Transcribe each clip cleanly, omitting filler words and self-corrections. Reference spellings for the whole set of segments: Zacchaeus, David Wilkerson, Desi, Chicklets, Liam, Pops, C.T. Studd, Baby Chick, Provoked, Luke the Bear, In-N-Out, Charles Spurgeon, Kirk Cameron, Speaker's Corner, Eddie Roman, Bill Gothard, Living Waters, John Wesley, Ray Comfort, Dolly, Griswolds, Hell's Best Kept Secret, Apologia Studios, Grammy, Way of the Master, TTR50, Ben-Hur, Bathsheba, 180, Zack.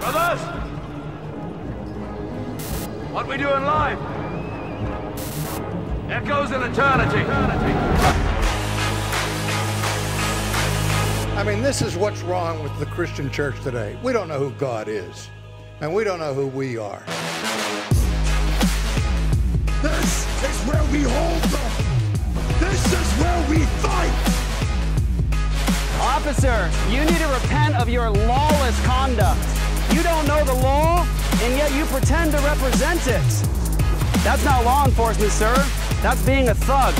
Brothers! What we do in life echoes in eternity. I mean, this is what's wrong with the Christian church today. We don't know who God is, and we don't know who we are. This is where we hold them. This is where we fight. Officer, you need to repent of your lawless conduct. You don't know the law, and yet you pretend to represent it. That's not law enforcement, sir. That's being a thug.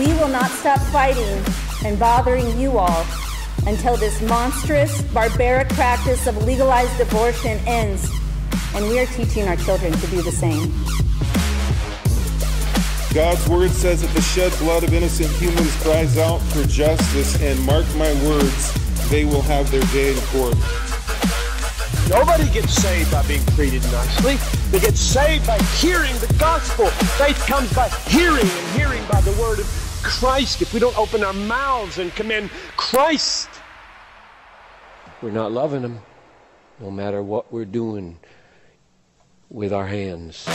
We will not stop fighting and bothering you all until this monstrous, barbaric practice of legalized abortion ends, and we are teaching our children to do the same. God's word says that the shed blood of innocent humans cries out for justice, and mark my words, they will have their day in court. Nobody gets saved by being treated nicely. They get saved by hearing the gospel. Faith comes by hearing, and hearing by the word of Christ. If we don't open our mouths and commend Christ, we're not loving him, no matter what we're doing with our hands.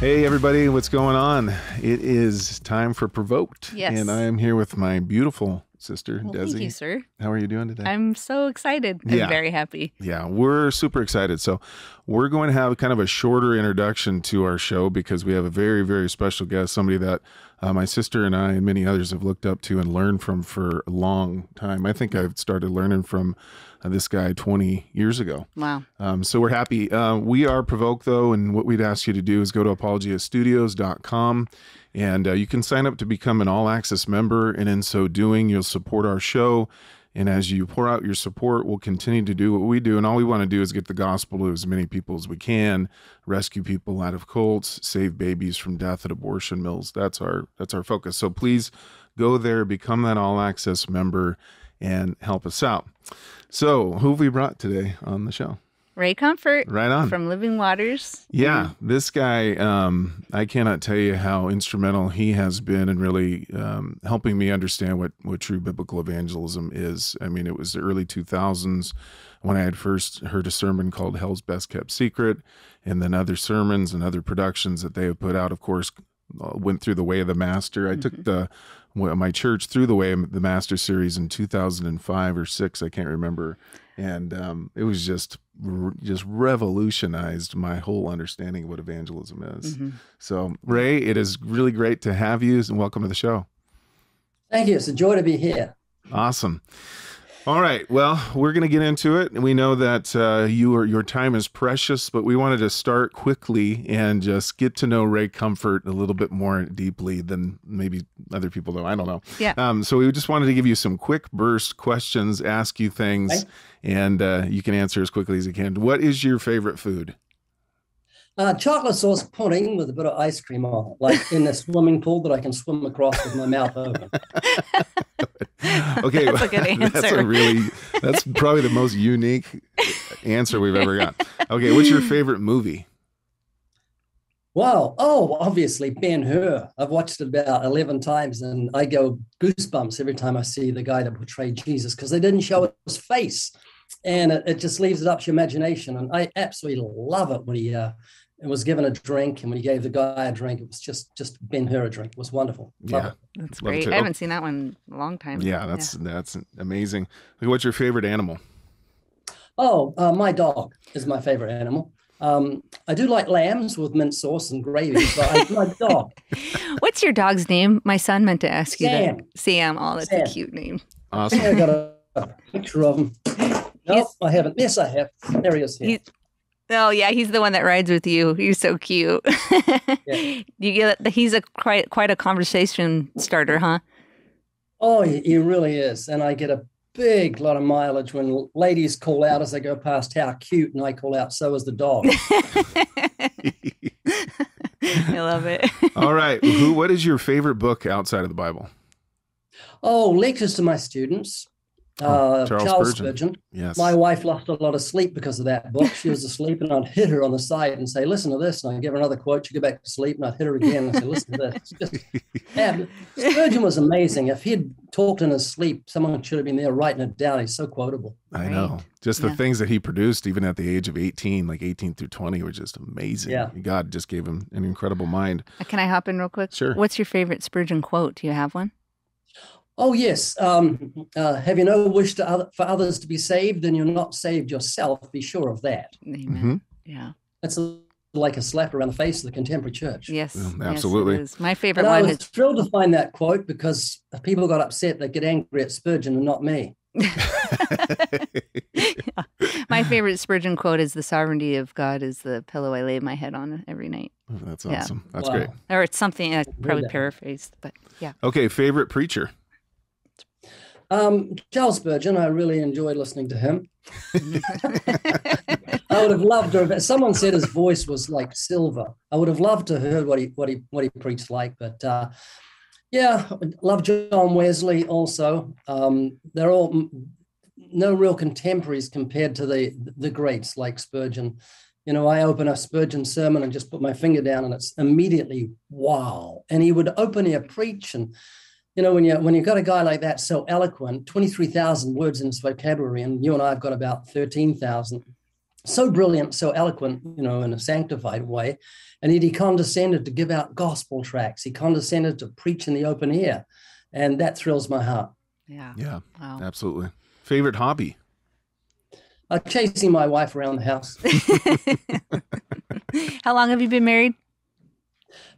Hey everybody, what's going on? It is time for Provoked. Yes. And I am here with my beautiful sister, Desi. Thank you, sir. How are you doing today? I'm so excited. Yeah. I'm very happy. Yeah, we're super excited. So we're going to have kind of a shorter introduction to our show because we have a very, very special guest, somebody that my sister and I and many others have looked up to and learned from for a long time. I think I've started learning from this guy 20 years ago. Wow. So we're happy. We are Provoked, though, and what we'd ask you to do is go to apologiastudios.com, and you can sign up to become an all-access member, and in so doing, you'll support our show. And as you pour out your support, we'll continue to do what we do. And all we want to do is get the gospel to as many people as we can, rescue people out of cults, save babies from death at abortion mills. That's our focus. So please go there, become that all-access member, and help us out. So who have we brought today on the show? Ray Comfort. Right on. From Living Waters. Yeah, this guy, I cannot tell you how instrumental he has been in really helping me understand what true biblical evangelism is. I mean, it was the early 2000s when I had first heard a sermon called Hell's Best Kept Secret, and then other sermons and other productions that they have put out, of course, went through the Way of the Master. I took my church through the Way of the Master series in 2005 or 6, I can't remember. And it was just revolutionized my whole understanding of what evangelism is. So, Ray, it is really great to have you, and welcome to the show. Thank you. It's a joy to be here. Awesome. All right. Well, we're going to get into it. We know that your time is precious, but we wanted to start quickly and just get to know Ray Comfort a little bit more deeply than maybe other people know. I don't know. Yeah. So we just wanted to give you some quick burst questions, ask you things, right, and you can answer as quickly as you can. What is your favorite food? Chocolate sauce pudding with a bit of ice cream on it, like in a swimming pool that I can swim across with my mouth open. Okay, that's a good answer. That's probably the most unique answer we've ever got. Okay, what's your favorite movie? Wow. Oh, obviously Ben-Hur. I've watched it about 11 times, and I go goosebumps every time I see the guy that portrayed Jesus because they didn't show his face, and it just leaves it up to your imagination. And I absolutely love it when he was given a drink, and when he gave the guy a drink, it was just Ben-Hur a drink. It was wonderful. Yeah, that's great. I haven't seen that one in a long time. Yeah, that's amazing. What's your favorite animal? Oh, my dog is my favorite animal. I do like lambs with mint sauce and gravy, but I love dog. What's your dog's name? My son meant to ask you that. Sam. Oh, that's a cute name. Awesome. I got a picture of him. No, I haven't. Yes, I have. There he is. Here. Oh yeah, he's the one that rides with you. He's so cute. Yeah. You get he's quite a conversation starter, huh? Oh, he really is. And I get a big lot of mileage when ladies call out as they go past how cute, and I call out, so is the dog. I love it. All right. What is your favorite book outside of the Bible? Oh, lectures to my students. Charles Spurgeon. Yes. My wife lost a lot of sleep because of that book. She was asleep, and I'd hit her on the side and say, "Listen to this," and I'd give her another quote. She'd go back to sleep, and I'd hit her again and say, "Listen to this." Spurgeon was amazing. If he'd talked in his sleep, someone should have been there writing it down. He's so quotable. I know. Just the things that he produced, even at the age of 18, like 18 through 20, were just amazing. Yeah. God just gave him an incredible mind. Can I hop in real quick? Sure. What's your favorite Spurgeon quote? Do you have one? Oh, yes. Have you no wish to for others to be saved, then you're not saved yourself. Be sure of that. Amen. Mm-hmm. Yeah. That's like a slap around the face of the contemporary church. Yes. Yeah, absolutely. Yes, my favorite one. I was thrilled to find that quote because if people got upset, they get angry at Spurgeon and not me. My favorite Spurgeon quote is, "The sovereignty of God is the pillow I lay my head on every night." Oh, that's awesome. Yeah. That's great. Or it's something I probably paraphrased, but yeah. Okay. Favorite preacher. Charles Spurgeon, I really enjoy listening to him. I would have loved to have, someone said his voice was like silver. I would have loved to have heard what he preached like, but yeah, love John Wesley also. They're all no real contemporaries compared to the greats like Spurgeon. You know, I open a Spurgeon sermon and just put my finger down and it's immediately, wow. And he would open ear preach, and you know, when you've got a guy like that so eloquent, 23,000 words in his vocabulary, and you and I have got about 13,000, so brilliant, so eloquent, you know, in a sanctified way, and yet he condescended to give out gospel tracts. He condescended to preach in the open air, and that thrills my heart. Yeah. Yeah, wow. Absolutely. Favorite hobby? Chasing my wife around the house. How long have you been married?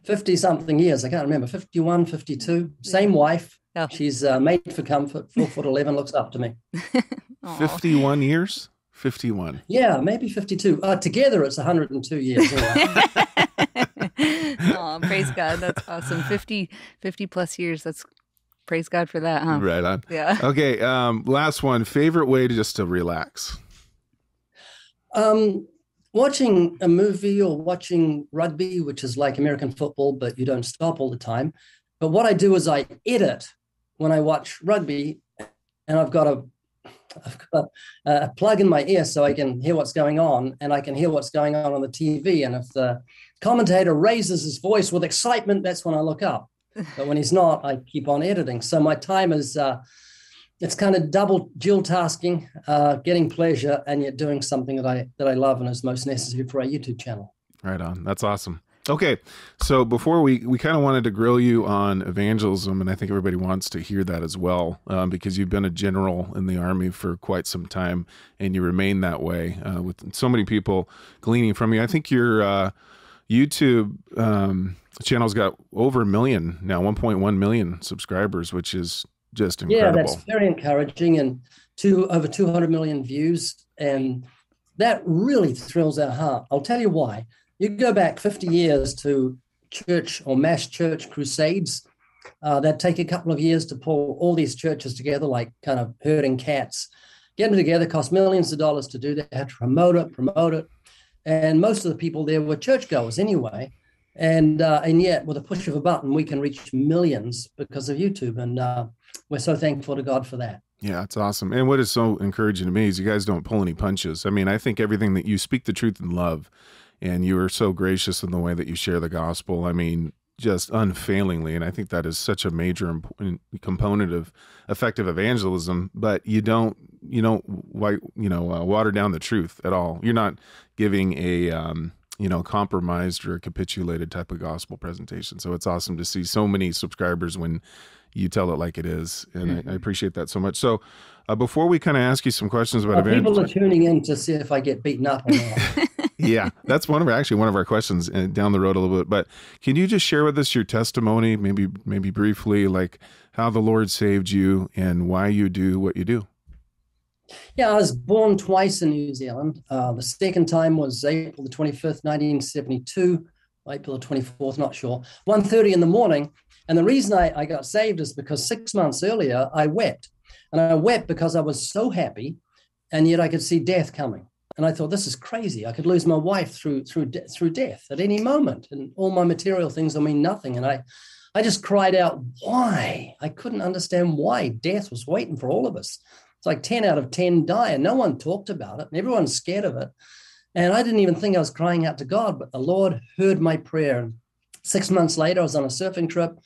50-something years. I can't remember. 51, 52. Same wife. Oh. She's made for comfort. 4'11", looks up to me. 51 years? 51. Yeah, maybe 52. Together, it's 102 years. Oh, praise God. That's awesome. 50-plus years. That's praise God for that, huh? Right on. Yeah. Okay, last one. Favorite way to just to relax? Watching a movie or watching rugby, which is like American football, but you don't stop all the time. But what I do is I edit when I watch rugby, and I've got a plug in my ear so I can hear what's going on, and I can hear what's going on the TV. And if the commentator raises his voice with excitement, that's when I look up. But when he's not, I keep on editing. So my time is... it's kind of dual tasking, getting pleasure and yet doing something that I love and is most necessary for our YouTube channel. Right on. That's awesome. Okay. So before we kind of wanted to grill you on evangelism, and I think everybody wants to hear that as well, because you've been a general in the Army for quite some time and you remain that way, with so many people gleaning from you. I think your YouTube channel's got over 1 million now, 1.1 million subscribers, which is just incredible. Yeah, that's very encouraging, and over 200 million views, and that really thrills our heart. I'll tell you why. You go back 50 years to church or mass church crusades. That'd take a couple of years to pull all these churches together, like kind of herding cats. Get them together, cost millions of dollars to do that, had to promote it. And most of the people there were churchgoers anyway. And yet, with a push of a button, we can reach millions because of YouTube. And we're so thankful to God for that. Yeah, it's awesome. And what is so encouraging to me is you guys don't pull any punches. I mean, I think everything that you speak the truth in love, and you are so gracious in the way that you share the gospel. I mean, just unfailingly. And I think that is such a major important component of effective evangelism, but you don't water down the truth at all. You're not giving a, you know, compromised or capitulated type of gospel presentation. So it's awesome to see so many subscribers when you tell it like it is. And I appreciate that so much. So before we kind of ask you some questions about people are tuning in to see if I get beaten up or not. Yeah, that's one of our questions down the road a little bit. But can you just share with us your testimony, maybe briefly, like how the Lord saved you and why you do what you do? Yeah, I was born twice in New Zealand. The second time was April the 25th, 1972, April the 24th, not sure, 1:30 in the morning. And the reason I got saved is because 6 months earlier, I wept. And I wept because I was so happy, and yet I could see death coming. And I thought, this is crazy. I could lose my wife through death at any moment. And all my material things will mean nothing. And I just cried out, why? I couldn't understand why death was waiting for all of us. like 10 out of 10 die, and no one talked about it. And everyone's scared of it. And I didn't even think I was crying out to God, but the Lord heard my prayer. And 6 months later, I was on a surfing trip.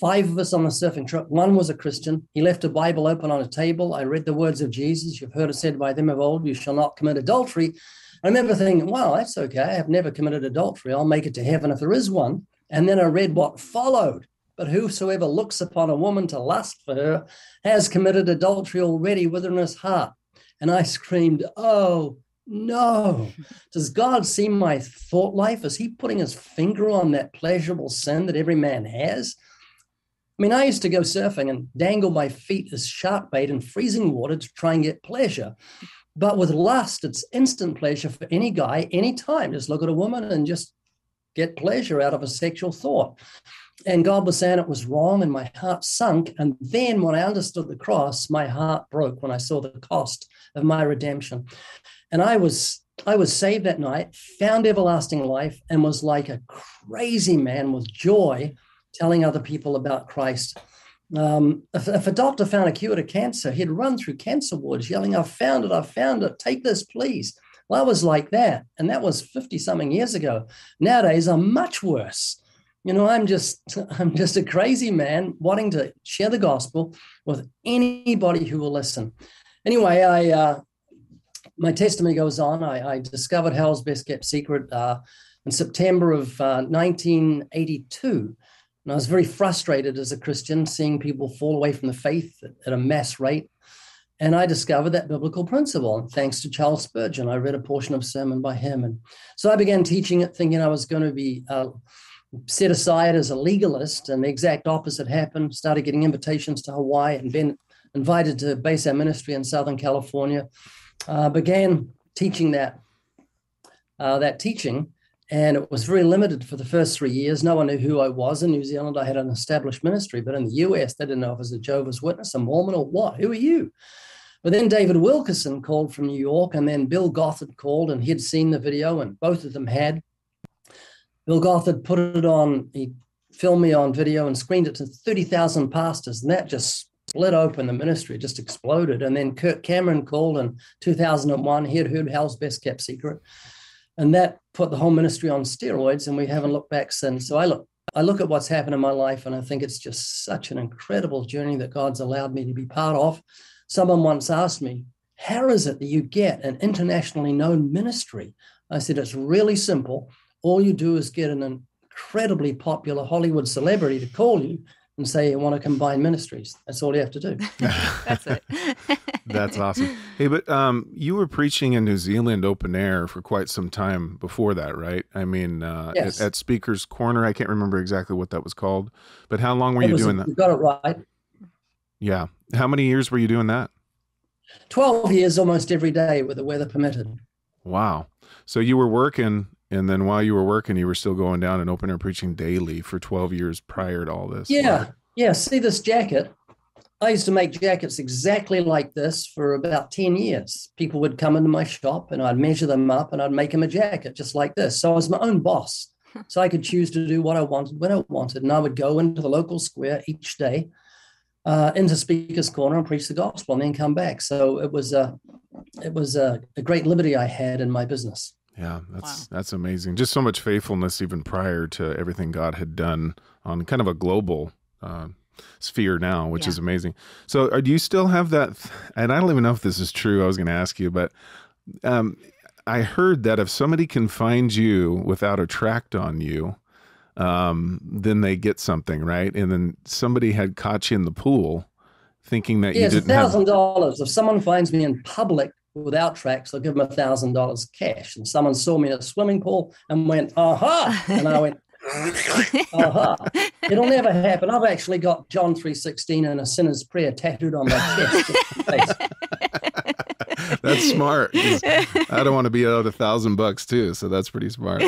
5 of us on a surfing trip. One was a Christian. He left a Bible open on a table. I read the words of Jesus. You've heard it said by them of old, you shall not commit adultery. I remember thinking, wow, that's okay. I've never committed adultery. I'll make it to heaven if there is one. And then I read what followed. But whosoever looks upon a woman to lust for her has committed adultery already within his heart. And I screamed, oh, no. Does God see my thought life? Is he putting his finger on that pleasurable sin that every man has? I mean, I used to go surfing and dangle my feet as shark bait in freezing water to try and get pleasure. But with lust, it's instant pleasure for any guy, any time. Just look at a woman and just get pleasure out of a sexual thought. And God was saying it was wrong, and my heart sunk. And then when I understood the cross, my heart broke when I saw the cost of my redemption. And I was saved that night, found everlasting life, and was like a crazy man with joy, telling other people about Christ. If a doctor found a cure to cancer, he'd run through cancer wards yelling, I've found it, take this, please. Well, I was like that, and that was 50-something years ago. Nowadays, I'm much worse. You know, I'm just a crazy man wanting to share the gospel with anybody who will listen. Anyway, my testimony goes on. I discovered Hell's Best Kept Secret in September of 1982. And I was very frustrated as a Christian, seeing people fall away from the faith at a mass rate. And I discovered that biblical principle. And thanks to Charles Spurgeon, I read a portion of a sermon by him. And so I began teaching it, thinking I was going to be set aside as a legalist. And the exact opposite happened. Started getting invitations to Hawaii and been invited to base our ministry in Southern California. Began teaching that teaching. And it was very limited for the first 3 years. No one knew who I was. In New Zealand, I had an established ministry, but in the US, they didn't know if I was a Jehovah's Witness, a Mormon, or what. Who are you? But then David Wilkerson called from New York, and then Bill Gothard called, and he'd seen the video, and both of them had. Bill Gothard put it on, he filmed me on video and screened it to 30,000 pastors, and that just split open the ministry, just exploded. And then Kirk Cameron called in 2001. He had heard Hell's Best Kept Secret. And that put the whole ministry on steroids, and we haven't looked back since. So I look at what's happened in my life, and I think it's just such an incredible journey that God's allowed me to be part of. Someone once asked me, how is it that you get an internationally known ministry? I said, it's really simple. All you do is get an incredibly popular Hollywood celebrity to call you and say you want to combine ministries. That's all you have to do. That's it. That's awesome. Hey, but you were preaching in New Zealand open air for quite some time before that, right? I mean, yes. at Speaker's Corner. I can't remember exactly what that was called, but how long were you doing that? You got it right. Yeah. How many years were you doing that? 12 years, almost every day, with the weather permitted. Wow. So you were working, and then while you were working, you were still going down and open air preaching daily for 12 years prior to all this. Yeah. Wow. Yeah. See this jacket? I used to make jackets exactly like this for about 10 years. People would come into my shop, and I'd measure them up, and I'd make them a jacket just like this. So I was my own boss. So I could choose to do what I wanted, when I wanted. And I would go into the local square each day, into Speaker's Corner, and preach the gospel, and then come back. So it was a great liberty I had in my business. Yeah, that's amazing. Just so much faithfulness even prior to everything God had done on kind of a global sphere now, which is amazing. So do you still have that? And I don't even know if this is true. I was going to ask you, but I heard that if somebody can find you without a tract on you, then they get something, right? And then somebody had caught you in the pool thinking that you didn't have... $1,000. If someone finds me in public without tracts, I'll give them $1,000 cash. And someone saw me in a swimming pool and went, aha! And I went, aha. It'll never happen. I've actually got John 3:16 and a sinner's prayer tattooed on my chest. That's smart. I don't want to be owed $1,000 too, so that's pretty smart.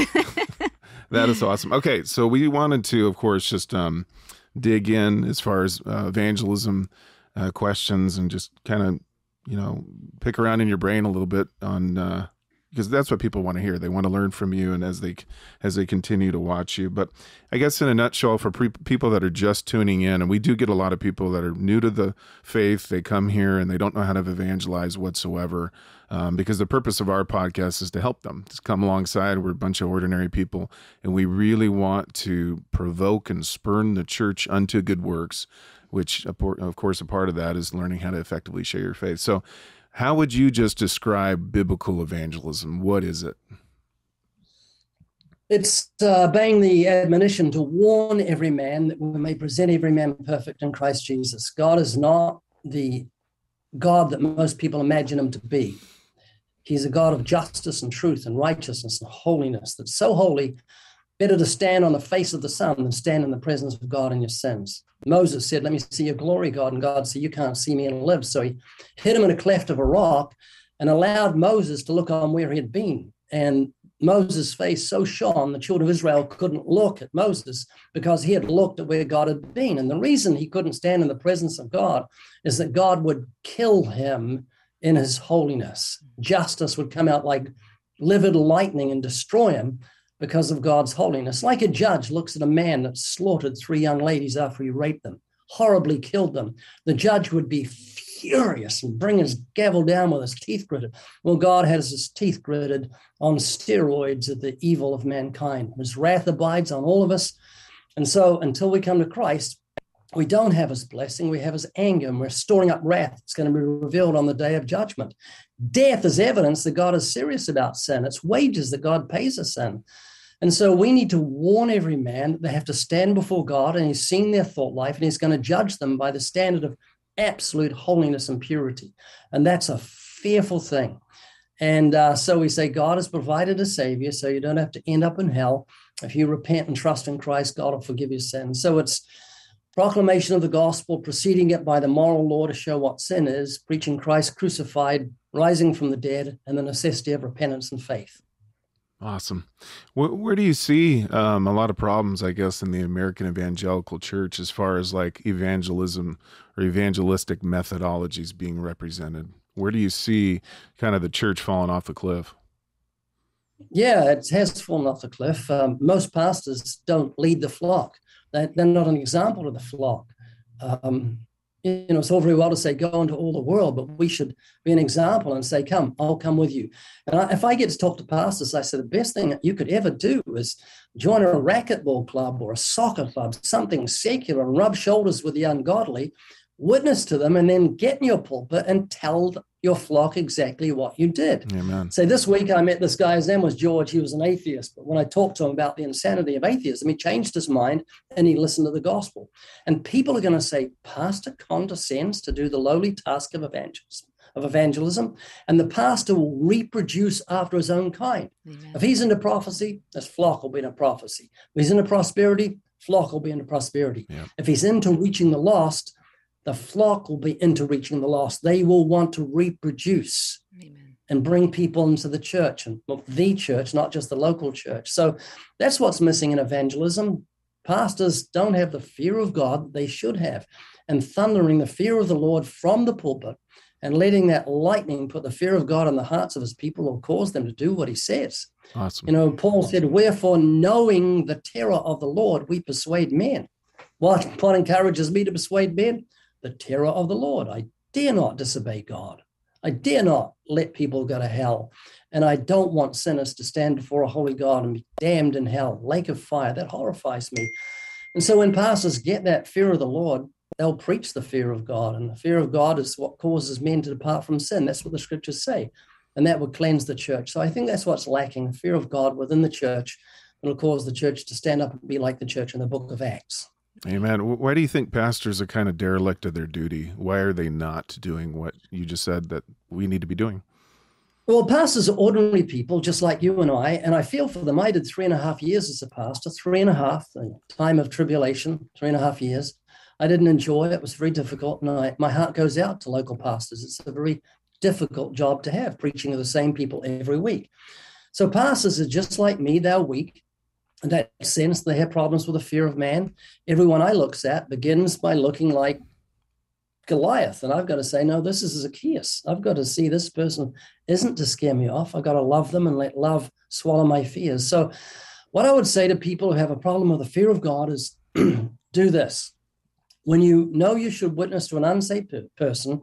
That is awesome. Okay, so we wanted to, of course, just dig in as far as evangelism questions, and just kind of, you know, pick around in your brain a little bit on because that's what people want to hear. They want to learn from you, and as they continue to watch you. But I guess in a nutshell, for people that are just tuning in, and we do get a lot of people that are new to the faith, they come here and they don't know how to evangelize whatsoever, because the purpose of our podcast is to help them. Just come alongside. We're a bunch of ordinary people, and we really want to provoke and spurn the church unto good works, which, of course, a part of that is learning how to effectively share your faith. So how would you just describe biblical evangelism? What is it? It's obeying the admonition to warn every man that we may present every man perfect in Christ Jesus. God is not the God that most people imagine him to be. He's a God of justice and truth and righteousness and holiness, that's so holy, better to stand on the face of the sun than stand in the presence of God in your sins. Moses said, let me see your glory, God. And God said, you can't see me and live. So he hid him in a cleft of a rock and allowed Moses to look on where he had been. And Moses' face so shone, the children of Israel couldn't look at Moses because he had looked at where God had been. And the reason he couldn't stand in the presence of God is that God would kill him in his holiness. Justice would come out like livid lightning and destroy him because of God's holiness. Like a judge looks at a man that slaughtered three young ladies after he raped them, horribly killed them. The judge would be furious and bring his gavel down with his teeth gritted. Well, God has his teeth gritted on steroids at the evil of mankind. His wrath abides on all of us. And so until we come to Christ, we don't have his blessing. We have his anger, and we're storing up wrath. It's going to be revealed on the day of judgment. Death is evidence that God is serious about sin. It's wages that God pays us in. And so we need to warn every man that they have to stand before God, and he's seen their thought life, and he's going to judge them by the standard of absolute holiness and purity. And that's a fearful thing. And so we say God has provided a savior, so you don't have to end up in hell. If you repent and trust in Christ, God will forgive your sins. So it's proclamation of the gospel, preceding it by the moral law to show what sin is, preaching Christ crucified, rising from the dead, and the necessity of repentance and faith. Awesome. Where do you see a lot of problems, I guess, in the American evangelical church as far as like evangelism or evangelistic methodologies being represented? Where do you see kind of the church falling off the cliff? Yeah, it has fallen off the cliff. Most pastors don't lead the flock. They're not an example to the flock. You know, it's all very well to say, go into all the world, but we should be an example and say, come, I'll come with you. And if I get to talk to pastors, I say, the best thing you could ever do is join a racquetball club or a soccer club, something secular, and rub shoulders with the ungodly, witness to them, and then get in your pulpit and tell your flock exactly what you did. Amen. So this week I met this guy, his name was George. He was an atheist. But when I talked to him about the insanity of atheism, he changed his mind and he listened to the gospel. And people are going to say, pastor condescends to do the lowly task of evangelism. And the pastor will reproduce after his own kind. Amen. If he's into prophecy, his flock will be into prophecy. If he's into prosperity, flock will be into prosperity. Yeah. If he's into reaching the lost, the flock will be into reaching the lost. They will want to reproduce. Amen. And bring people into the church, and well, the church, not just the local church. So that's what's missing in evangelism. Pastors don't have the fear of God they should have, and thundering the fear of the Lord from the pulpit and letting that lightning put the fear of God in the hearts of his people will cause them to do what he says. Awesome. You know, Paul said, wherefore, knowing the terror of the Lord, we persuade men. What encourages me to persuade men? The terror of the Lord. I dare not disobey God. I dare not let people go to hell. And I don't want sinners to stand before a holy God and be damned in hell, lake of fire. That horrifies me. And so when pastors get that fear of the Lord, they'll preach the fear of God. And the fear of God is what causes men to depart from sin. That's what the scriptures say. And that would cleanse the church. So I think that's what's lacking, the fear of God within the church. It'll cause the church to stand up and be like the church in the book of Acts. Amen. Why do you think pastors are kind of derelict of their duty? Why are they not doing what you just said that we need to be doing? Well, pastors are ordinary people, just like you and I feel for them. I did 3.5 years as a pastor, 3.5, the time of tribulation, 3.5 years. I didn't enjoy it. It was very difficult, and my heart goes out to local pastors. It's a very difficult job to have, preaching to the same people every week. So pastors are just like me. They're weak. In that sense, they have problems with the fear of man. Everyone I look at begins by looking like Goliath, and I've got to say, no, this is Zacchaeus. I've got to see this person isn't to scare me off. I've got to love them and let love swallow my fears. So what I would say to people who have a problem with the fear of God is do this. When you know you should witness to an unsaved person,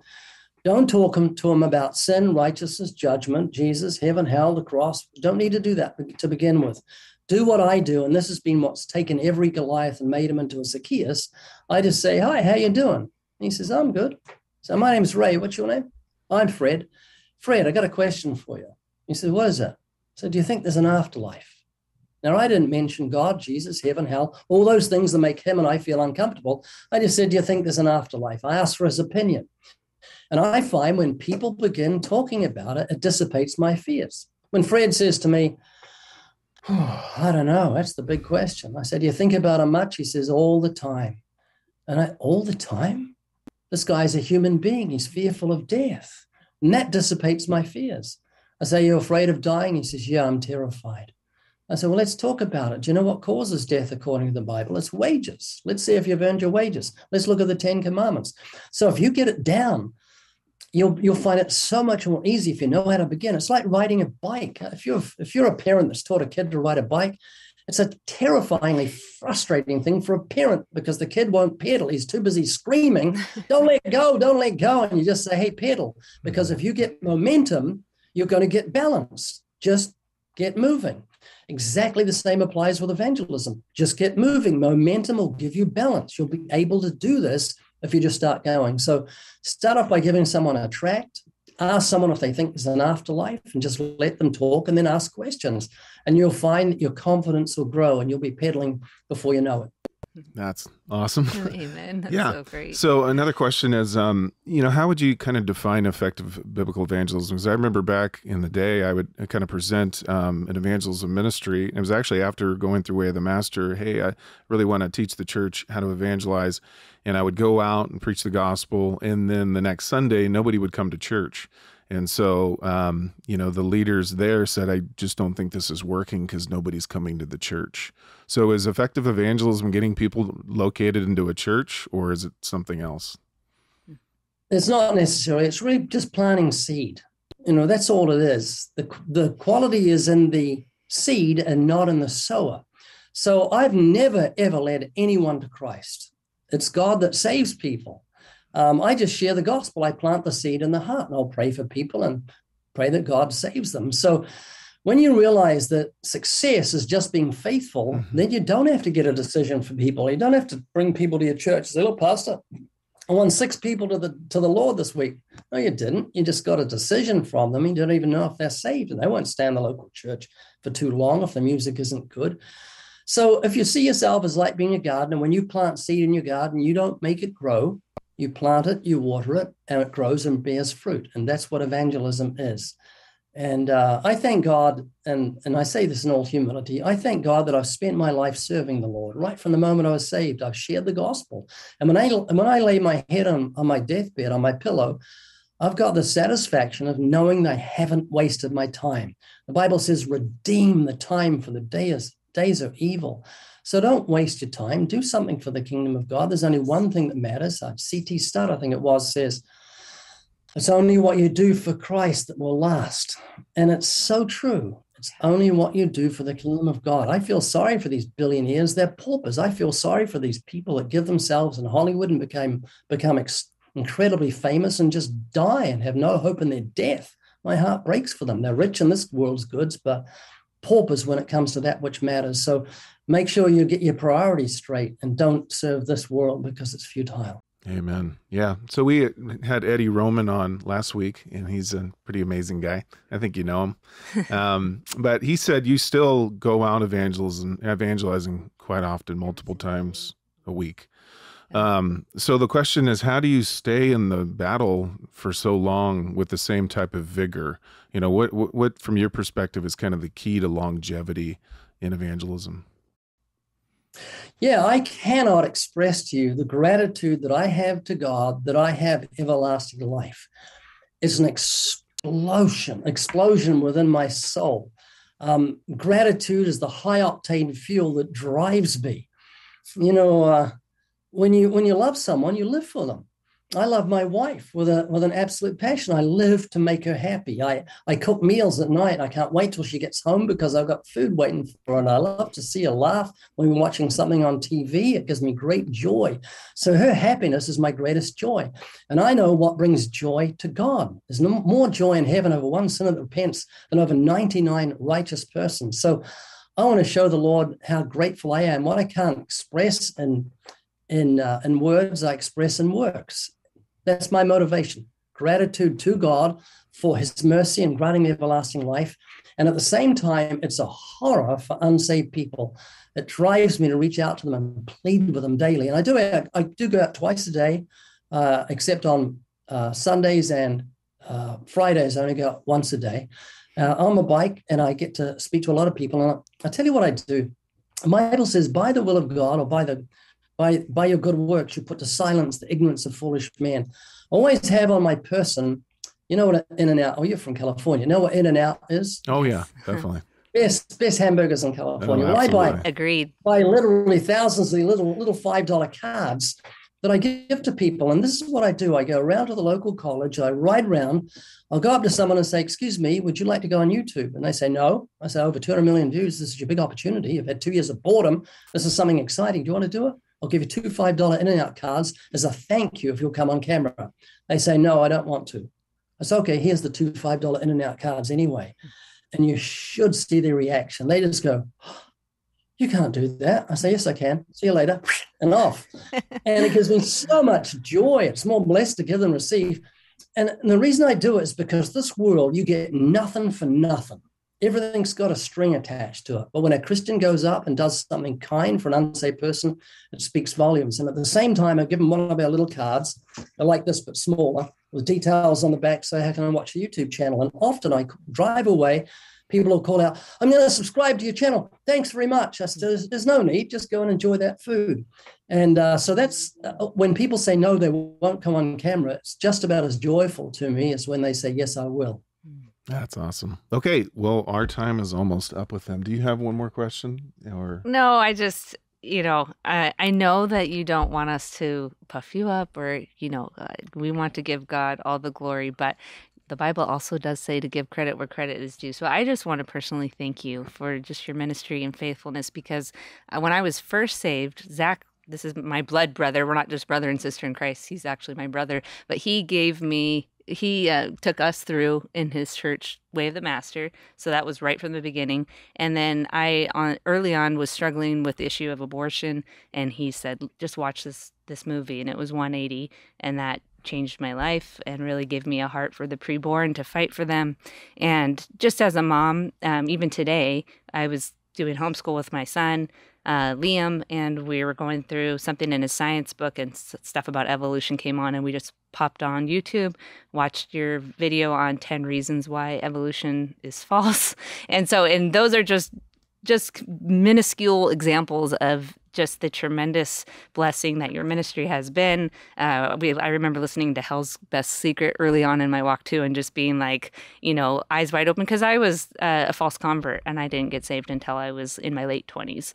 don't talk to them about sin, righteousness, judgment, Jesus, heaven, hell, the cross. Don't need to do that to begin with. Do what I do, and this has been what's taken every Goliath and made him into a Zacchaeus. I just say, hi, how you doing? And he says, I'm good. So my name's Ray. What's your name? I'm Fred. Fred, I got a question for you. He said, what is it? So do you think there's an afterlife? Now, I didn't mention God, Jesus, heaven, hell, all those things that make him and I feel uncomfortable. I just said, do you think there's an afterlife? I asked for his opinion. And I find when people begin talking about it, it dissipates my fears. When Fred says to me, oh, I don't know, that's the big question. I said, do you think about it much? He says, all the time. And I, all the time? This guy's a human being. He's fearful of death. And that dissipates my fears. I say, you're afraid of dying? He says, yeah, I'm terrified. I said, well, let's talk about it. Do you know what causes death according to the Bible? It's wages. Let's see if you've earned your wages. Let's look at the 10 commandments. So if you get it down, you'll find it so much more easy if you know how to begin. It's like riding a bike. If you're a parent that's taught a kid to ride a bike, it's a terrifyingly frustrating thing for a parent because the kid won't pedal. He's too busy screaming, don't let go, don't let go. And you just say, hey, pedal. Because if you get momentum, you're going to get balance. Just get moving. Exactly the same applies with evangelism. Just get moving. Momentum will give you balance. You'll be able to do this if you just start going. So start off by giving someone a tract. Ask someone if they think there's an afterlife and just let them talk and then ask questions. And you'll find that your confidence will grow and you'll be peddling before you know it. That's awesome. Oh, amen. That's yeah. So great. So another question is, you know, how would you kind of define effective biblical evangelism? Because I remember back in the day, I would kind of present an evangelism ministry. It was actually after going through Way of the Master, hey, I really want to teach the church how to evangelize. And I would go out and preach the gospel. And then the next Sunday, nobody would come to church. And so, you know, the leaders there said, I just don't think this is working because nobody's coming to the church. So is effective evangelism getting people located into a church, or is it something else? It's not necessarily. It's really just planting seed. You know, that's all it is. The quality is in the seed and not in the sower. So I've never, ever led anyone to Christ. It's God that saves people. I just share the gospel. I plant the seed in the heart and I'll pray for people and pray that God saves them. So when you realize that success is just being faithful, then you don't have to get a decision for people. You don't have to bring people to your church and say, look, Pastor, I won 6 people to the Lord this week. No, you didn't. You just got a decision from them. You don't even know if they're saved, and they won't stay in the local church for too long if the music isn't good. So if you see yourself as like being a gardener, when you plant seed in your garden, you don't make it grow. You plant it, you water it, and it grows and bears fruit. And that's what evangelism is. And I thank God, and I say this in all humility, I thank God that I've spent my life serving the Lord. Right from the moment I was saved, I've shared the gospel. And when I lay my head on my deathbed, on my pillow, I've got the satisfaction of knowing that I haven't wasted my time. The Bible says, redeem the time for the days are evil. So don't waste your time. Do something for the kingdom of God. There's only one thing that matters. C.T. Studd, I think it was, says, it's only what you do for Christ that will last. And it's so true. It's only what you do for the kingdom of God. I feel sorry for these billionaires. They're paupers. I feel sorry for these people that give themselves in Hollywood and become incredibly famous and just die and have no hope in their death. My heart breaks for them. They're rich in this world's goods, but paupers when it comes to that which matters. So make sure you get your priorities straight and don't serve this world because it's futile. Amen. Yeah. So we had Eddie Roman on last week, and he's a pretty amazing guy. I think you know him. But he said you still go out evangelizing quite often, multiple times a week. So the question is, how do you stay in the battle for so long with the same type of vigor? You know, what from your perspective is kind of the key to longevity in evangelism? Yeah, I cannot express to you the gratitude that I have to God that I have everlasting life. It's an explosion within my soul. Gratitude is the high octane fuel that drives me. You know, when you love someone, you live for them. I love my wife with an absolute passion. I live to make her happy. I cook meals at night. I can't wait till she gets home because I've got food waiting for her. And I love to see her laugh when we're watching something on TV. It gives me great joy. So her happiness is my greatest joy. And I know what brings joy to God. There's no more joy in heaven over one sinner that repents than over 99 righteous persons. So I want to show the Lord how grateful I am. What I can't express in words, I express in works. That's my motivation, gratitude to God for his mercy and granting me everlasting life. And at the same time, it's a horror for unsaved people. It drives me to reach out to them and plead with them daily. And I do go out twice a day, except on Sundays and Fridays. I only go out once a day on my bike, and I get to speak to a lot of people. And I tell you what I do. My Bible says, by the will of God, or by your good works, you put to silence the ignorance of foolish men. Always have on my person, you know what In-N-Out, oh, you're from California. You know what In-N-Out is? Oh, yeah, definitely. Best hamburgers in California. Oh, I buy literally thousands of little $5 cards that I give to people. And this is what I do. I go around to the local college. I ride around. I'll go up to someone and say, excuse me, would you like to go on YouTube? And they say, no. I say, over 200 million views. This is your big opportunity. You've had 2 years of boredom. This is something exciting. Do you want to do it? I'll give you two $5 In-N-Out cards as a thank you if you'll come on camera. They say, no, I don't want to. I say, okay, here's the two $5 In-N-Out cards anyway. And you should see their reaction. They just go, oh, you can't do that. I say, yes, I can. See you later. And off. And it gives me so much joy. It's more blessed to give than receive. And the reason I do it is because this world, you get nothing for nothing. Everything's got a string attached to it. But when a Christian goes up and does something kind for an unsaved person, it speaks volumes. And at the same time, I give them one of our little cards. They're like this, but smaller, with details on the back. So how can I watch a YouTube channel? And often I drive away. People will call out, I'm going to subscribe to your channel. Thanks very much. I said, there's no need. Just go and enjoy that food. And so that's when people say no, they won't come on camera. It's just about as joyful to me as when they say, yes, I will. That's awesome. Okay. Well, our time is almost up with them. Do you have one more question? Or no, I just, I know that you don't want us to puff you up or, we want to give God all the glory, but the Bible also does say to give credit where credit is due. So I just want to personally thank you for just your ministry and faithfulness, because when I was first saved, Zach, this is my blood brother. We're not just brother and sister in Christ. He's actually my brother, but he gave me He took us through in his church, Way of the Master. So that was right from the beginning. And then I early on was struggling with the issue of abortion. And he said, just watch this movie. And it was 180. And that changed my life and really gave me a heart for the preborn, to fight for them. And just as a mom, even today, I was doing homeschool with my son, Liam, and we were going through something in his science book, and stuff about evolution came on, and we just popped on YouTube, watched your video on 10 reasons why evolution is false. And those are just minuscule examples of just the tremendous blessing that your ministry has been. I remember listening to Hell's Best Secret early on in my walk too, and just being like, eyes wide open, because I was a false convert and I didn't get saved until I was in my late 20s.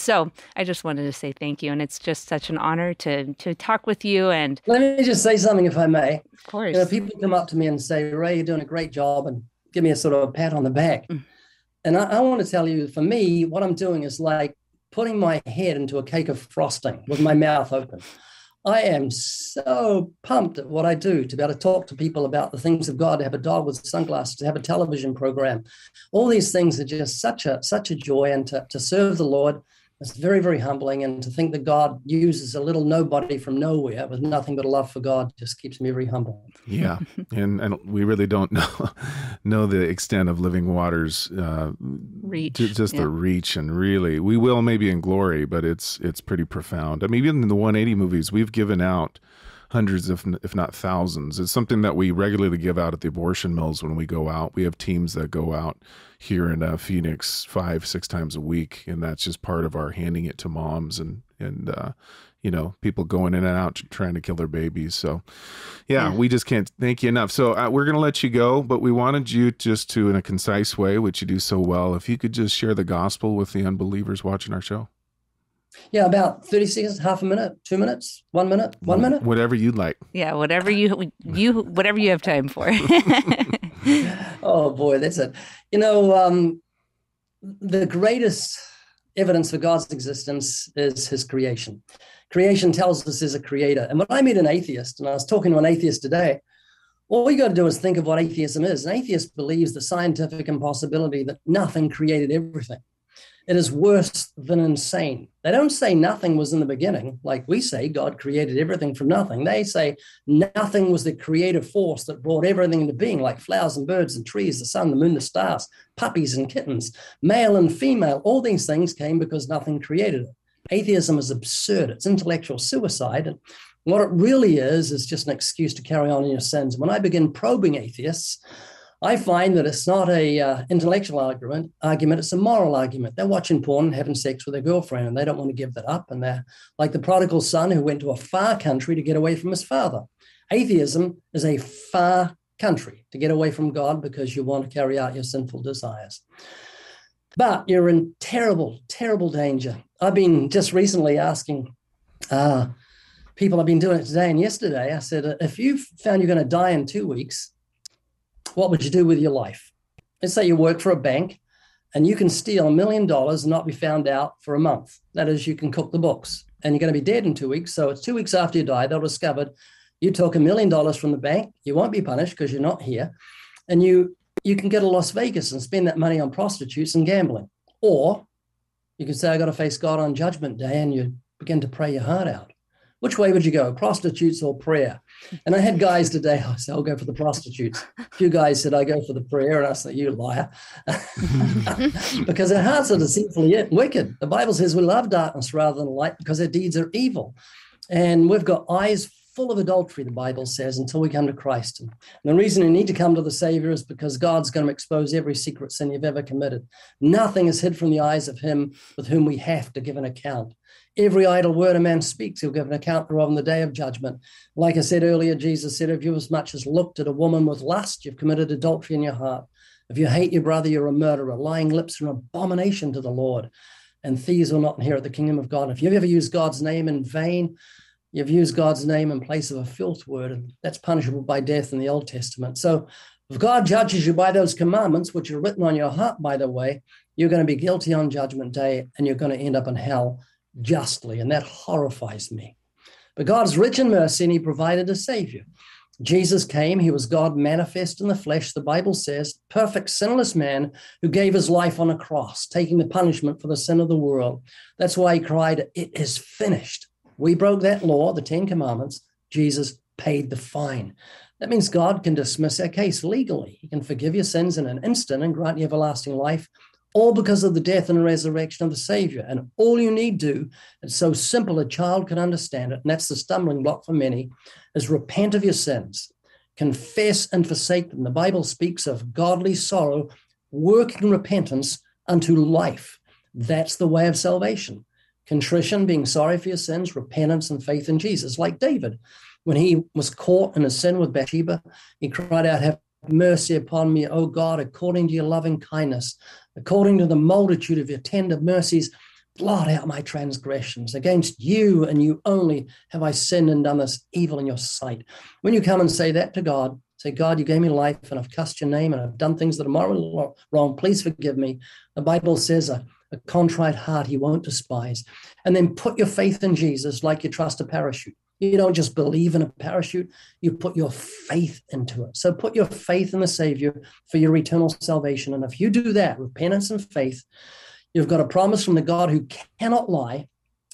So I just wanted to say thank you. And it's just such an honor to talk with you. And let me just say something, if I may. Of course. People come up to me and say, Ray, you're doing a great job, and give me a sort of a pat on the back. Mm. And I want to tell you, for me, what I'm doing is like putting my head into a cake of frosting with my mouth open. I am so pumped at what I do, to be able to talk to people about the things of God, to have a dog with sunglasses, to have a television program. All these things are just such a joy, and to serve the Lord. It's very, very humbling. And to think that God uses a little nobody from nowhere with nothing but a love for God just keeps me very humble. Yeah. and we really don't know the extent of Living Waters, reach. The reach. And really, we will maybe in glory, but it's pretty profound. I mean, even in the 180 movies, we've given out hundreds, if not thousands. It's something that we regularly give out at the abortion mills when we go out. We have teams that go out here in Phoenix 5-6 times a week, and that's just part of our handing it to moms and people going in and out trying to kill their babies. So, yeah, we just can't thank you enough. So we're going to let you go, but we wanted you just to, in a concise way, which you do so well, if you could just share the gospel with the unbelievers watching our show. Yeah, about 30 seconds, half a minute, 2 minutes, 1 minute, whatever you'd like. Yeah, whatever you have time for. Oh boy, that's it. You know, the greatest evidence for God's existence is his creation. Creation tells us there's a creator. And when I met an atheist, and I was talking to an atheist today, all you got to do is think of what atheism is. An atheist believes the scientific impossibility that nothing created everything. It is worse than insane. They don't say nothing was in the beginning, like we say God created everything from nothing. They say nothing was the creative force that brought everything into being, like flowers and birds and trees, the sun, the moon, the stars, puppies and kittens, male and female. All these things came because nothing created it. Atheism is absurd. It's intellectual suicide. And what it really is just an excuse to carry on in your sins. When I begin probing atheists, I find that it's not an intellectual argument, it's a moral argument. They're watching porn, having sex with their girlfriend, and they don't want to give that up. And they're like the prodigal son who went to a far country to get away from his father. Atheism is a far country to get away from God because you want to carry out your sinful desires. But you're in terrible, terrible danger. I've been just recently asking people, I've been doing it today and yesterday. I said, if you found you're going to die in 2 weeks, what would you do with your life? Let's say you work for a bank and you can steal $1 million and not be found out for a month. That is, you can cook the books and you're going to be dead in 2 weeks. So it's 2 weeks after you die, they'll discover you took $1 million from the bank. You won't be punished because you're not here. And you can go to Las Vegas and spend that money on prostitutes and gambling. Or you can say, I got to face God on judgment day, and you begin to pray your heart out. Which way would you go, prostitutes or prayer? And I had guys today, I said, I'll go for the prostitutes. A few guys said, I go for the prayer. And I said, you liar. Because their hearts are deceitfully wicked. The Bible says we love darkness rather than light because their deeds are evil. And we've got eyes full of adultery, the Bible says, until we come to Christ. And the reason you need to come to the Savior is because God's going to expose every secret sin you've ever committed. Nothing is hid from the eyes of him with whom we have to give an account. Every idle word a man speaks, he'll give an account thereof in the day of judgment. Like I said earlier, Jesus said, if you as much as looked at a woman with lust, you've committed adultery in your heart. If you hate your brother, you're a murderer. Lying lips are an abomination to the Lord, and thieves will not inherit the kingdom of God. If you've ever used God's name in vain, you've used God's name in place of a filth word, and that's punishable by death in the Old Testament. So if God judges you by those commandments, which are written on your heart, by the way, you're going to be guilty on judgment day, and you're going to end up in hell. Justly, and that horrifies me. But God's rich in mercy, and he provided a Savior. Jesus came, he was God manifest in the flesh, the Bible says, perfect sinless man who gave his life on a cross, taking the punishment for the sin of the world. That's why he cried, it is finished. We broke that law, the Ten Commandments. Jesus paid the fine. That means God can dismiss our case legally. He can forgive your sins in an instant and grant you everlasting life, all because of the death and resurrection of the Savior. And all you need do, it's so simple a child can understand it, and that's the stumbling block for many, is repent of your sins, confess and forsake them. The Bible speaks of godly sorrow, working repentance unto life. That's the way of salvation. Contrition, being sorry for your sins, repentance and faith in Jesus. Like David, when he was caught in a sin with Bathsheba, he cried out, have mercy upon me, O God, according to your loving kindness, according to the multitude of your tender mercies, blot out my transgressions. Against you and you only have I sinned and done this evil in your sight. When you come and say that to God, say, God, you gave me life and I've cussed your name and I've done things that are morally wrong. Please forgive me. The Bible says a contrite heart he won't despise. And then put your faith in Jesus like you trust a parachute. You don't just believe in a parachute, you put your faith into it. So put your faith in the Savior for your eternal salvation. And if you do that, repentance and faith, you've got a promise from the God who cannot lie.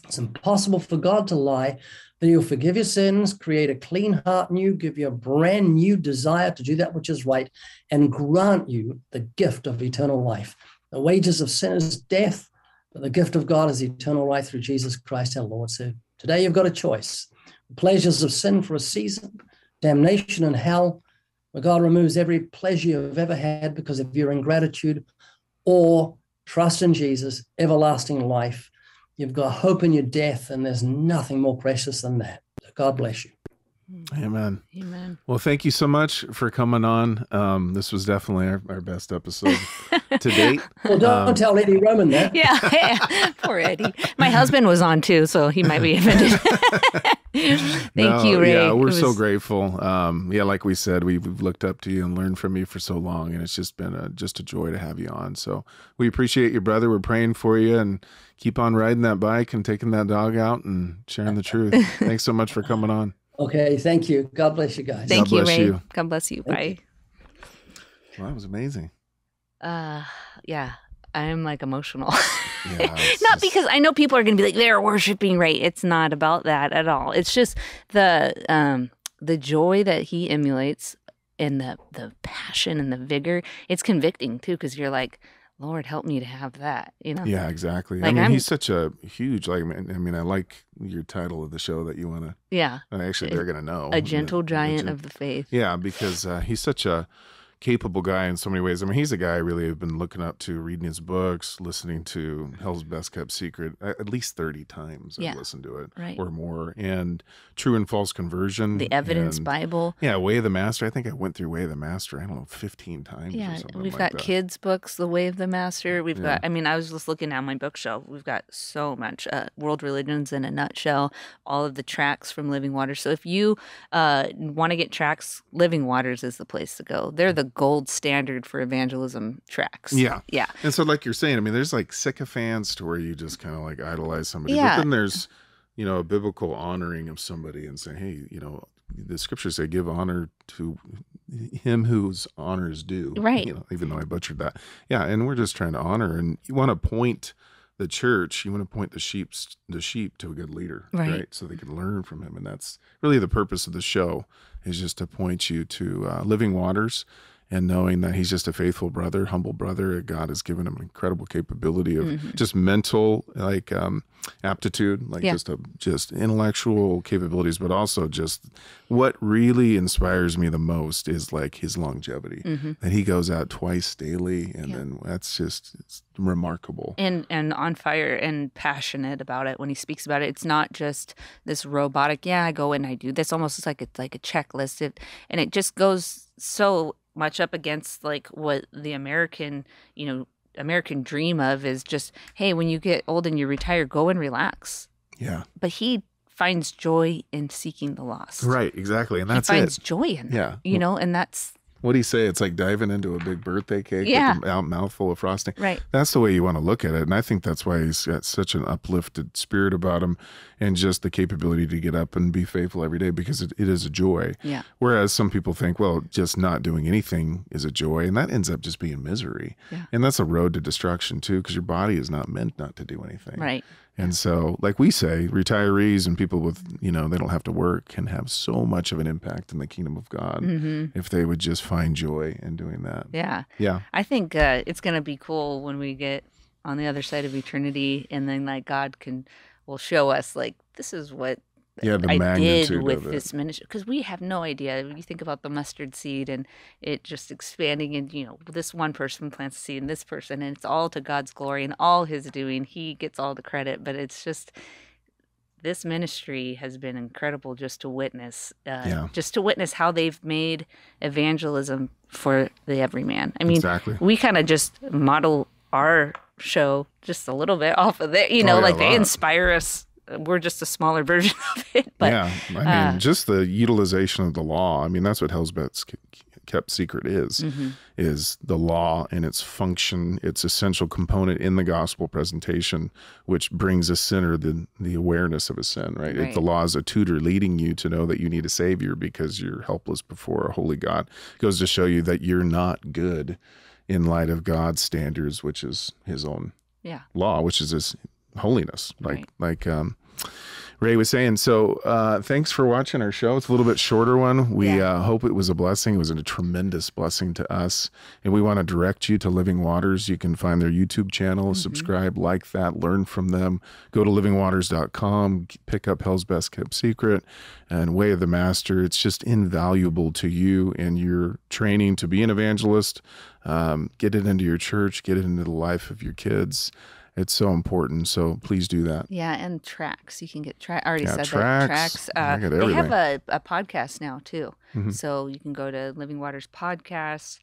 It's impossible for God to lie, that he'll forgive your sins, create a clean heart in you, give you a brand new desire to do that which is right, and grant you the gift of eternal life. The wages of sin is death, but the gift of God is eternal life through Jesus Christ our Lord. So today you've got a choice. Pleasures of sin for a season, damnation and hell, where God removes every pleasure you've ever had because of your ingratitude, or trust in Jesus, everlasting life. You've got hope in your death, and there's nothing more precious than that. God bless you. Amen. Amen. Well, thank you so much for coming on. This was definitely our best episode to date. Well, don't tell Eddie Roman that. Yeah, yeah. Poor Eddie. My husband was on too, so he might be offended. Thank you, Ray. Yeah, we're so grateful. Yeah, like we said, we've looked up to you and learned from you for so long, and it's just been just a joy to have you on. So we appreciate you, brother. We're praying for you, and keep on riding that bike and taking that dog out and sharing the truth. Thanks so much for coming on. Okay, thank you. God bless you guys. Thank you, Ray. God bless you. Bye. Well, that was amazing. Yeah. I'm like emotional. Yeah, not just... because I know people are going to be like, they're worshiping Ray. It's not about that at all. It's just the joy that he emulates and the passion and the vigor. It's convicting too, because you're like, Lord, help me to have that, you know? Yeah, exactly. Like, I mean, he's such a huge, like, I mean, I like your title of the show that you want to. Yeah. Actually, they're going to know. A gentle giant of the faith. Yeah, because he's such a capable guy in so many ways. I mean, he's a guy I really have been looking up to, reading his books, listening to Hell's Best Kept Secret at least 30 times. Yeah, I've listened to it or more. And True and False Conversion. The Evidence Bible. Yeah, Way of the Master. I think I went through Way of the Master, I don't know, 15 times. Yeah, we've got kids' books, The Way of the Master. We've got, I mean, I was just looking at my bookshelf. We've got so much. World Religions in a Nutshell, all of the tracks from Living Waters. So if you want to get tracks, Living Waters is the place to go. They're the gold standard for evangelism tracks. Yeah. Yeah. And so like you're saying, I mean, there's like sycophants to where you just kind of like idolize somebody. Yeah. But then there's, you know, a biblical honoring of somebody and saying, hey, you know, the scriptures say give honor to him whose honor is due. Right. You know, even though I butchered that. Yeah. And we're just trying to honor, and you want to point the church, you want to point the sheep to a good leader, right? So they can learn from him. And that's really the purpose of the show, is just to point you to Living Waters, and knowing that he's just a faithful brother, humble brother. God has given him incredible capability of just mental, like, aptitude, like just intellectual capabilities, but also just what really inspires me the most is like his longevity. And he goes out twice daily, and then that's just, it's remarkable. And on fire and passionate about it when he speaks about it. It's not just this robotic, I go and I do this. Almost like it's like a checklist. And it just goes so much up against like what the American, you know, American dream of is just, hey, when you get old and you retire, go and relax. Yeah. But he finds joy in seeking the lost. Right, exactly. And that's it. He finds joy in it. Yeah. You know, and that's... What do you say? It's like diving into a big birthday cake with a mouthful of frosting. Right. That's the way you want to look at it. And I think that's why he's got such an uplifted spirit about him, and just the capability to get up and be faithful every day, because it is a joy. Yeah. Whereas some people think, well, just not doing anything is a joy, and that ends up just being misery. Yeah. And that's a road to destruction too, because your body is not meant not to do anything. Right. And so, like we say, retirees and people with, you know, they don't have to work can have so much of an impact in the kingdom of God if they would just find joy in doing that. Yeah. Yeah. I think it's going to be cool when we get on the other side of eternity, and then like God will show us like, this is what I did with this ministry. Because we have no idea. When you think about the mustard seed and it just expanding, and, you know, this one person plants a seed and this person, and it's all to God's glory and all his doing. He gets all the credit, but it's just, this ministry has been incredible just to witness, just to witness how they've made evangelism for the everyman. I mean, we kind of just model our show just a little bit off of it, you know, like they inspire us. We're just a smaller version of it. But, yeah, I mean, just the utilization of the law. I mean, that's what Hell's Best Kept Secret is the law and its function, its essential component in the gospel presentation, which brings a sinner the awareness of his sin, right? If the law is a tutor leading you to know that you need a savior because you're helpless before a holy God. It goes to show you that you're not good in light of God's standards, which is his own law, which is his holiness, like Ray was saying. So thanks for watching our show. It's a little bit shorter one. We hope it was a blessing. It was a tremendous blessing to us, and we want to direct you to Living Waters. You can find their YouTube channel, subscribe, like that, learn from them. Go to livingwaters.com, pick up Hell's Best Kept Secret and Way of the Master. It's just invaluable to you and your training to be an evangelist. Get it into your church, get it into the life of your kids. It's so important. So please do that. Yeah, and tracks. You can get tracks. I already said tracks. Tracks. They have a podcast now too. Mm-hmm. So you can go to Living Waters Podcast.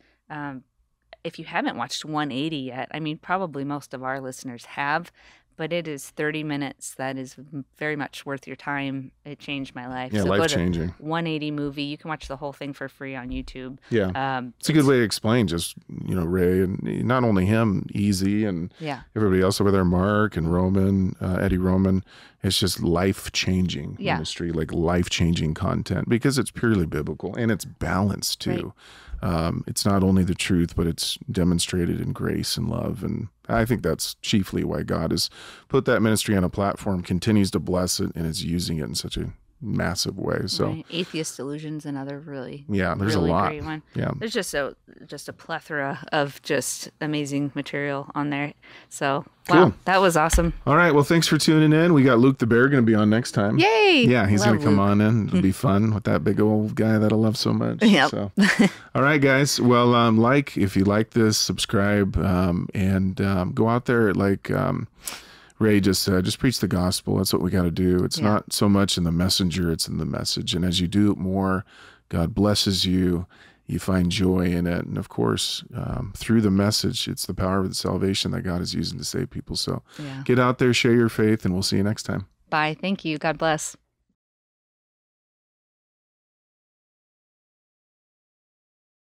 If you haven't watched 180 yet, I mean, probably most of our listeners have, but it is 30 minutes. That is very much worth your time. It changed my life. Yeah, so life-changing. 180 movie. You can watch the whole thing for free on YouTube. Yeah. It's a good way to explain just, you know, Ray, and not only him, Easy, and everybody else over there, Mark and Roman, Eddie Roman. It's just life-changing ministry, like life-changing content, because it's purely biblical and it's balanced too. Right. It's not only the truth, but it's demonstrated in grace and love. And I think that's chiefly why God has put that ministry on a platform, continues to bless it, and is using it in such a massive way. So Atheist Delusions, another really great one. Yeah, there's just a plethora of just amazing material on there. So wow, cool. That was awesome. All right, well, thanks for tuning in. We got Luke the Bear going to be on next time. Yay! Yeah, he's going to come on in. It'll be fun with that big old guy that I love so much. Yeah. So, all right, guys. Well, like if you like this, subscribe, and go out there like. Ray just said, just preach the gospel. That's what we got to do. It's not so much in the messenger, it's in the message. And as you do it more, God blesses you. You find joy in it. And of course, through the message, it's the power of the salvation that God is using to save people. So get out there, share your faith, and we'll see you next time. Bye. Thank you. God bless.